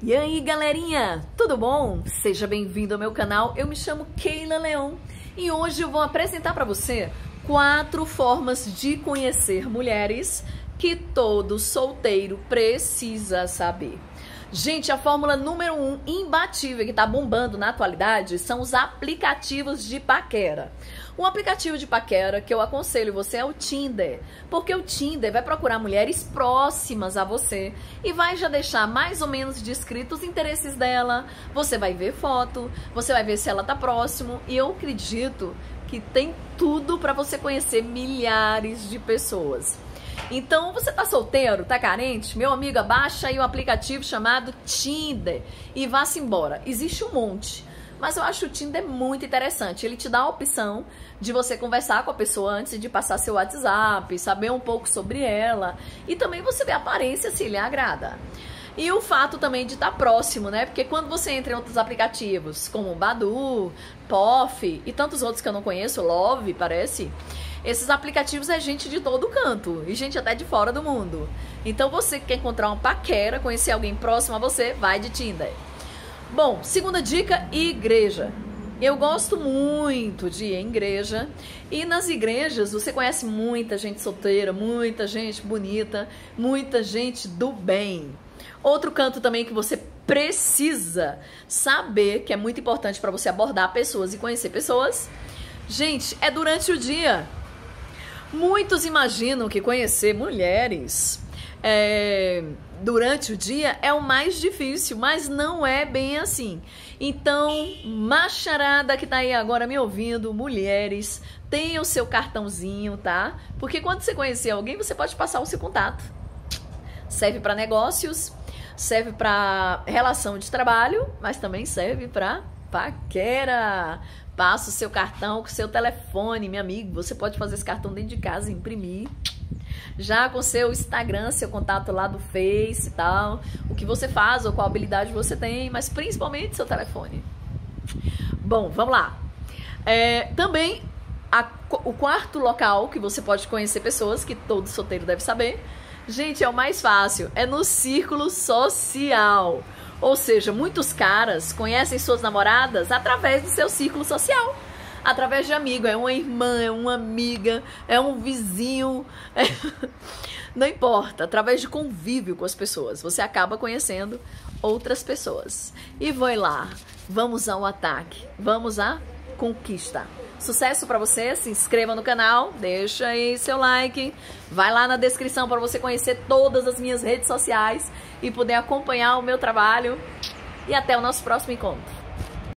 E aí galerinha, tudo bom? Seja bem-vindo ao meu canal, eu me chamo Keyla Leão e hoje eu vou apresentar para você 4 formas de conhecer mulheres que todo solteiro precisa saber. Gente, a fórmula número 1 imbatível que tá bombando na atualidade são os aplicativos de paquera. Um aplicativo de paquera que eu aconselho você é o Tinder, porque o Tinder vai procurar mulheres próximas a você e vai já deixar mais ou menos descritos os interesses dela, você vai ver foto, você vai ver se ela tá próximo e eu acredito que tem tudo para você conhecer milhares de pessoas. Então, você tá solteiro, tá carente? Meu amigo, abaixa aí um aplicativo chamado Tinder e vá-se embora. Existe um monte, mas eu acho o Tinder muito interessante. Ele te dá a opção de você conversar com a pessoa antes de passar seu WhatsApp, saber um pouco sobre ela e também você vê a aparência se lhe agrada. E o fato também de estar próximo, né? Porque quando você entra em outros aplicativos, como o Badoo, POF e tantos outros que eu não conheço, Love, parece, esses aplicativos é gente de todo canto e gente até de fora do mundo. Então você que quer encontrar um paquera, conhecer alguém próximo a você, vai de Tinder. Bom, segunda dica, igreja. Eu gosto muito de ir em igreja e nas igrejas você conhece muita gente solteira, muita gente bonita, muita gente do bem. Outro canto também que você precisa saber, que é muito importante para você abordar pessoas e conhecer pessoas, gente, é durante o dia. Muitos imaginam que conhecer mulheres durante o dia é o mais difícil, mas não é bem assim. Então, macharada que tá aí agora me ouvindo, mulheres, tenha o seu cartãozinho, tá? Porque quando você conhecer alguém, você pode passar o seu contato. Serve para negócios, serve para relação de trabalho, mas também serve para paquera. Passa o seu cartão com o seu telefone, meu amigo. Você pode fazer esse cartão dentro de casa e imprimir. Já com o seu Instagram, seu contato lá do Face e tal. O que você faz ou qual habilidade você tem, mas principalmente seu telefone. Bom, vamos lá. Também o quarto local que você pode conhecer pessoas, que todo solteiro deve saber. Gente, é o mais fácil, é no círculo social. Ou seja, muitos caras conhecem suas namoradas através do seu círculo social. Através de amigo, é uma irmã, é uma amiga, é um vizinho. Não importa, através de convívio com as pessoas, você acaba conhecendo outras pessoas. E vai lá, vamos ao ataque, vamos à conquista. Sucesso pra você, se inscreva no canal, deixa aí seu like, vai lá na descrição para você conhecer todas as minhas redes sociais e poder acompanhar o meu trabalho. E até o nosso próximo encontro.